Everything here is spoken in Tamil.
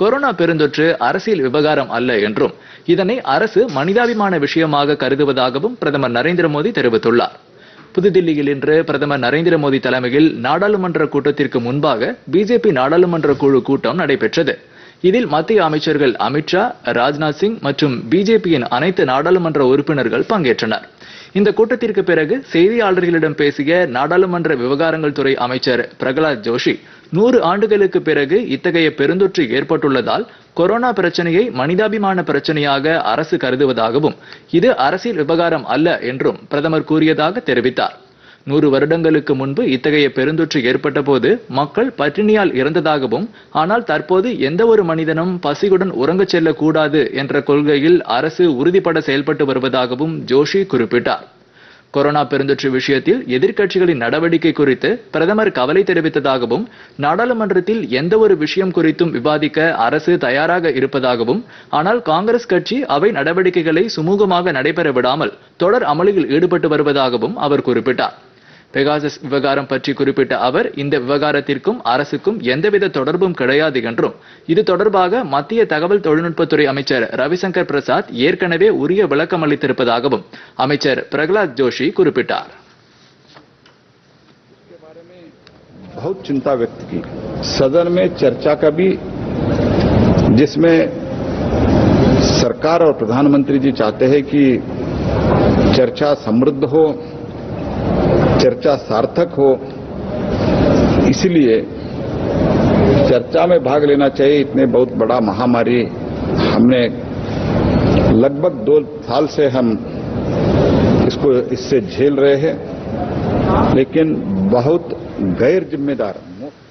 कोरोना पेरुंदोट्रु அரசியல் விவகாரம் அல்ல என்றும் இதனை அரசு மனிதாபிமான விஷயமாக கருதுவதாகவும் பிரதமர் நரேந்திர மோடி தெரிவித்துள்ளார். புதுதில்லியில் இன்று பிரதமர் நரேந்திர மோடி தலைமையில் நாடாளுமன்ற கூட்டத்திற்கு முன்பாக பிஜேபி நாடாளுமன்ற குழு கூட்டம் நடைபெற்றது. இதில் மத்திய அமைச்சர்கள் அமித்ஷா, ராஜ்நாத் சிங் மற்றும் பிஜேபியின் அனைத்து நாடாளுமன்ற உறுப்பினர்கள் பங்கேற்றனர். இந்த கூட்டத்திற்கு பிறகு செய்தியாளர்களிடம் பேசிய நாடாளுமன்ற விவகாரங்கள் துறை அமைச்சர் பிரஹ்லாத் ஜோஷி 100 ஆண்டுகளுக்கு பிறகு இத்தகைய பெருந்தொற்று ஏற்பட்டுள்ளதால் கொரோனா பிரச்சனையை மனிதாபிமான பிரச்சனையாக அரசு கருதுவதாகவும் இது அரசியல் விவகாரம் அல்ல என்றும் பிரதமர் கூறியதாக தெரிவித்தார். 100 வருடங்களுக்கு முன்பு இத்தகைய பெருந்தொற்று ஏற்பட்ட போது மக்கள் பட்டினியால் இறந்ததாகவும் ஆனால் தற்போது எந்த ஒரு மனிதனும் பசியுடன் உறங்கச் செல்லக்கூடாது என்ற கொள்கையில் அரசு உறுதிபட செயல்பட்டு வருவதாகவும் ஜோஷி குறிப்பிட்டார். கொரோனா பெருந்தொற்று விஷயத்தில் எதிர்க்கட்சிகளின் நடவடிக்கை குறித்து பிரதமர் கவலை தெரிவித்ததாகவும் நாடாளுமன்றத்தில் எந்த ஒரு விஷயம் குறித்தும் விவாதிக்க அரசு தயாராக இருப்பதாகவும் ஆனால் காங்கிரஸ் கட்சி அவை நடவடிக்கைகளை சுமூகமாக நடைபெற விடாமல் தொடர் அமளியில் ஈடுபட்டு வருவதாகவும் அவர் குறிப்பிட்டார். பெகாசஸ் விவகாரம் பற்றி குறிப்பிட்ட அவர் இந்த விவகாரத்திற்கும் அரசுக்கும் எந்தவித தொடர்பும் கிடையாது என்றும் இது தொடர்பாக மத்திய தகவல் தொழில்நுட்பத்துறை அமைச்சர் ரவிசங்கர் பிரசாத் ஏற்கனவே உரிய விளக்கம் அளித்திருப்பதாகவும் அமைச்சர் பிரஹ்லாத் ஜோஷி குறிப்பிட்டார். सदन में चर्चा का भी जिसमें सरकार और प्रधानमंत्री जी चाहते हैं कि चर्चा समृद्ध हो, चर्चा सार्थक हो, इसलिए चर्चा में भाग लेना चाहिए. इतने बहुत बड़ा महामारी हमने लगभग 2 साल से हम इससे झेल रहे हैं, लेकिन बहुत गैर जिम्मेदार